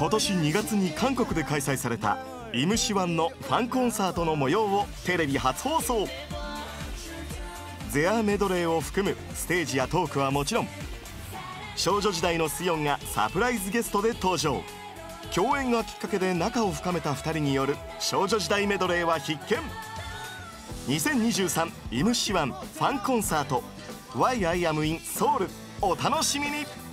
今年2月に韓国で開催されたイムシワンのファンコンサートの模様をテレビ初放送。ゼアメドレーを含むステージやトークはもちろん、少女時代のスヨンがサプライズゲストで登場。共演がきっかけで仲を深めた2人による少女時代メドレーは必見。2023イムシワンファンコンサート WHY I AM in SEOUL、 お楽しみに。